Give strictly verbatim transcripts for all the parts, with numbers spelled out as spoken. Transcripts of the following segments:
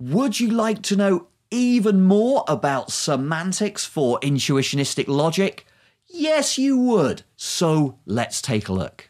Would you like to know even more about semantics for intuitionistic logic? Yes, you would. So let's take a look.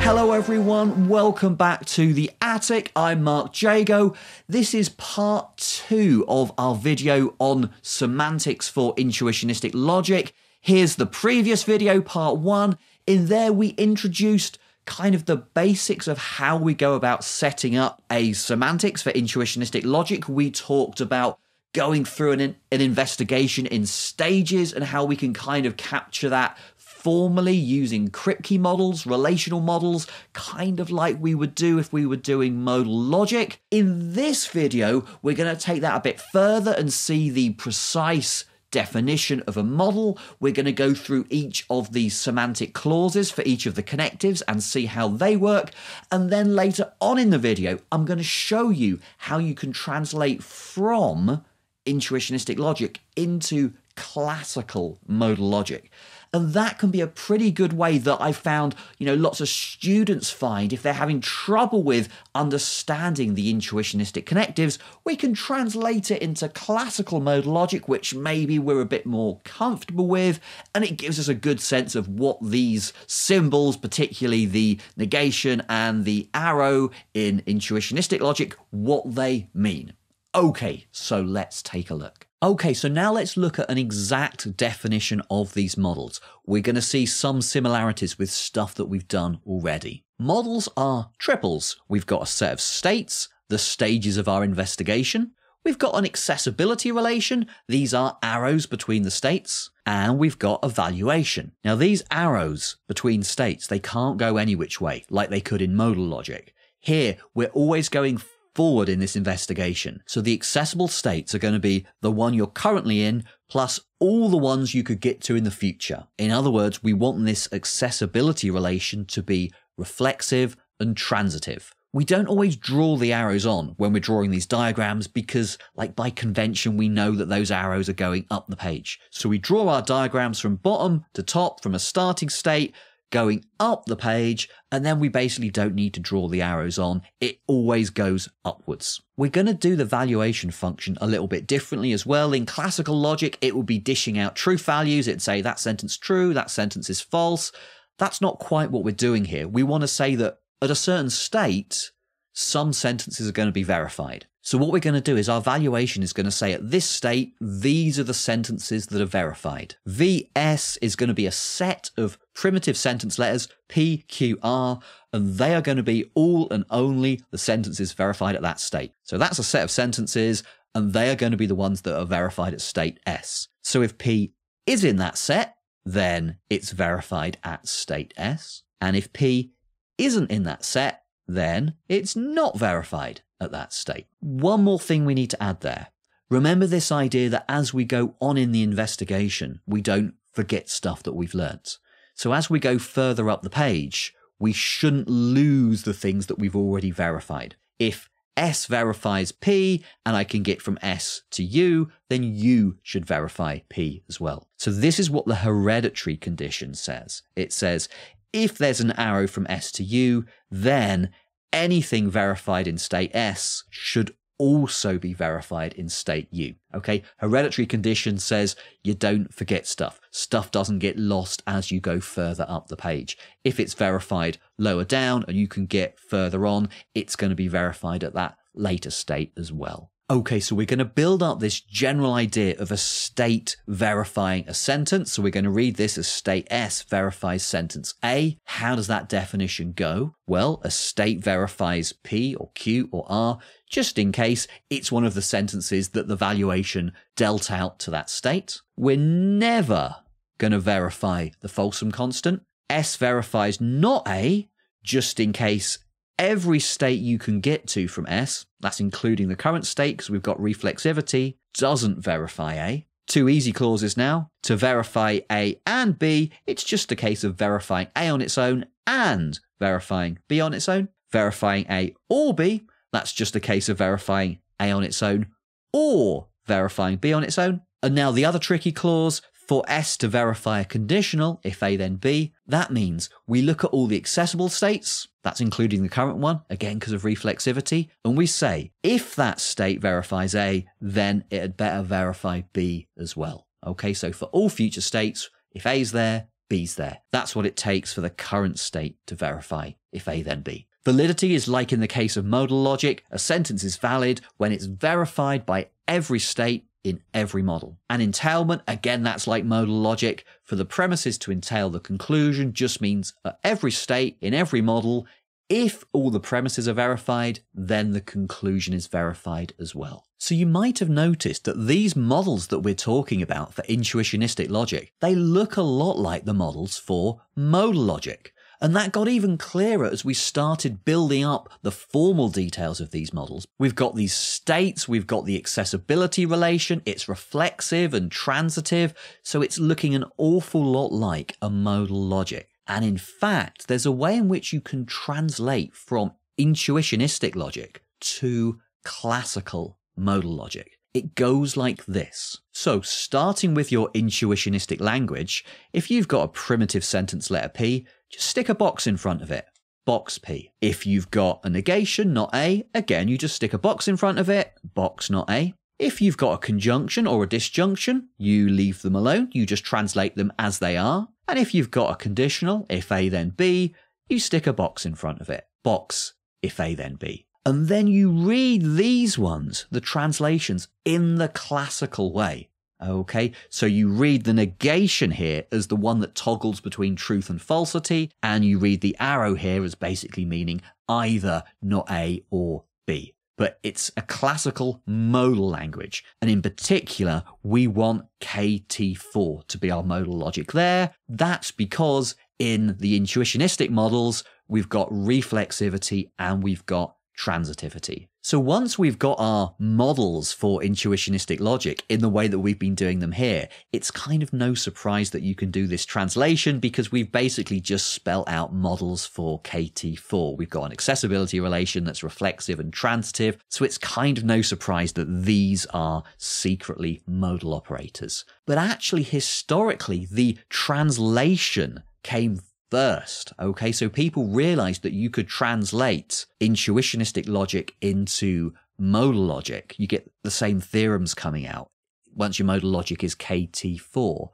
Hello everyone, welcome back to The Attic. I'm Mark Jago. This is part two of our video on semantics for intuitionistic logic. Here's the previous video, part one. In there we introduced kind of the basics of how we go about setting up a semantics for intuitionistic logic. We talked about going through an, an investigation in stages and how we can kind of capture that formally using Kripke models, relational models, kind of like we would do if we were doing modal logic. In this video, we're going to take that a bit further and see the precise definition of a model. We're going to go through each of the semantic clauses for each of the connectives and see how they work. And then later on in the video, I'm going to show you how you can translate from intuitionistic logic into classical modal logic. And that can be a pretty good way that I found, you know, lots of students find if they're having trouble with understanding the intuitionistic connectives, we can translate it into classical modal logic, which maybe we're a bit more comfortable with. And it gives us a good sense of what these symbols, particularly the negation and the arrow in intuitionistic logic, what they mean. Okay, so let's take a look. Okay, so now let's look at an exact definition of these models. We're going to see some similarities with stuff that we've done already. Models are triples. We've got a set of states, the stages of our investigation. We've got an accessibility relation. These are arrows between the states. And we've got a valuation. Now, these arrows between states, they can't go any which way like they could in modal logic. Here, we're always going forward in this investigation. So the accessible states are going to be the one you're currently in plus all the ones you could get to in the future. In other words, we want this accessibility relation to be reflexive and transitive. We don't always draw the arrows on when we're drawing these diagrams because, like by convention, we know that those arrows are going up the page. So we draw our diagrams from bottom to top, from a starting state going up the page, and then we basically don't need to draw the arrows on. It always goes upwards. We're going to do the valuation function a little bit differently as well. In classical logic, it will be dishing out true values. It'd say that sentence true, that sentence is false. That's not quite what we're doing here. We want to say that at a certain state, some sentences are going to be verified. So what we're going to do is our valuation is going to say at this state, these are the sentences that are verified. V S is going to be a set of primitive sentence letters, P, Q, R, and they are going to be all and only the sentences verified at that state. So that's a set of sentences, and they are going to be the ones that are verified at state S. So if P is in that set, then it's verified at state S. And if P isn't in that set, then it's not verified at that state. One more thing we need to add there. Remember this idea that as we go on in the investigation, we don't forget stuff that we've learnt. So as we go further up the page, we shouldn't lose the things that we've already verified. If S verifies P and I can get from S to U, then U should verify P as well. So this is what the hereditary condition says. It says, if there's an arrow from S to U, then anything verified in state S should also be verified in state U. Okay, hereditary condition says you don't forget stuff. Stuff doesn't get lost as you go further up the page. If it's verified lower down and you can get further on, it's going to be verified at that later state as well. Okay, so we're going to build up this general idea of a state verifying a sentence. So we're going to read this as state S verifies sentence A. How does that definition go? Well, a state verifies P or Q or R, just in case it's one of the sentences that the valuation dealt out to that state. We're never going to verify the Folsom constant. S verifies not A, just in case every state you can get to from S, that's including the current state because we've got reflexivity, doesn't verify A. Two easy clauses now. To verify A and B, it's just a case of verifying A on its own and verifying B on its own. Verifying A or B, that's just a case of verifying A on its own or verifying B on its own. And now the other tricky clause, for S to verify a conditional, if A then B, that means we look at all the accessible states, that's including the current one, again because of reflexivity, and we say, if that state verifies A, then it had better verify B as well. Okay, so for all future states, if A's there, B's there. That's what it takes for the current state to verify if A then B. Validity is like in the case of modal logic, a sentence is valid when it's verified by every state in every model. And entailment, again, that's like modal logic. For the premises to entail the conclusion just means at every state in every model, if all the premises are verified, then the conclusion is verified as well. So you might have noticed that these models that we're talking about for intuitionistic logic, they look a lot like the models for modal logic. And that got even clearer as we started building up the formal details of these models. We've got these states, we've got the accessibility relation, it's reflexive and transitive, so it's looking an awful lot like a modal logic. And in fact, there's a way in which you can translate from intuitionistic logic to classical modal logic. It goes like this. So starting with your intuitionistic language, if you've got a primitive sentence letter P, just stick a box in front of it. Box P. If you've got a negation, not A, again, you just stick a box in front of it. Box, not A. If you've got a conjunction or a disjunction, you leave them alone. You just translate them as they are. And if you've got a conditional, if A then B, you stick a box in front of it. Box, if A then B. And then you read these ones, the translations, in the classical way. Okay, so you read the negation here as the one that toggles between truth and falsity, and you read the arrow here as basically meaning either not A or B. But it's a classical modal language, and in particular, we want K T four to be our modal logic there. That's because in the intuitionistic models, we've got reflexivity and we've got transitivity. So once we've got our models for intuitionistic logic in the way that we've been doing them here, it's kind of no surprise that you can do this translation because we've basically just spelled out models for K T four. We've got an accessibility relation that's reflexive and transitive, so it's kind of no surprise that these are secretly modal operators. But actually, historically, the translation came first, okay, so people realized that you could translate intuitionistic logic into modal logic. You get the same theorems coming out once your modal logic is K T four.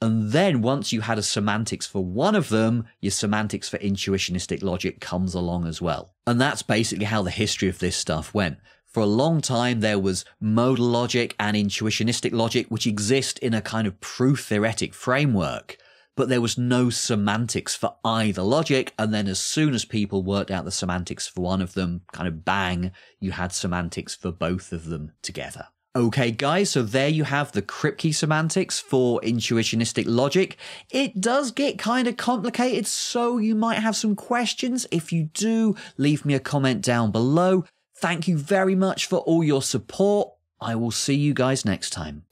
And then once you had a semantics for one of them, your semantics for intuitionistic logic comes along as well. And that's basically how the history of this stuff went. For a long time, there was modal logic and intuitionistic logic, which exist in a kind of proof-theoretic framework. But there was no semantics for either logic. And then as soon as people worked out the semantics for one of them, kind of bang, you had semantics for both of them together. Okay, guys, so there you have the Kripke semantics for intuitionistic logic. It does get kind of complicated, so you might have some questions. If you do, leave me a comment down below. Thank you very much for all your support. I will see you guys next time.